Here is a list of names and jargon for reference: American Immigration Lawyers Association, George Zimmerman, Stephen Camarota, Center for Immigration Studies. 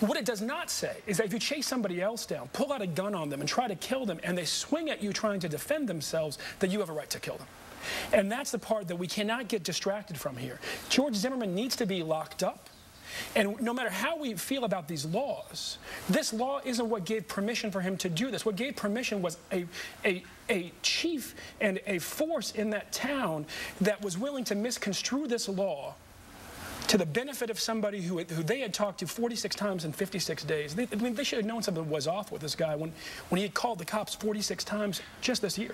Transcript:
What it does not say is that if you chase somebody else down, pull out a gun on them and try to kill them, and they swing at you trying to defend themselves, that you have a right to kill them. And that's the part that we cannot get distracted from here. George Zimmerman needs to be locked up. And no matter how we feel about these laws, this law isn't what gave permission for him to do this. What gave permission was a chief and a force in that town that was willing to misconstrue this law to the benefit of somebody who they had talked to 46 times in 56 days. I mean, they should have known something was off with this guy when he had called the cops 46 times just this year.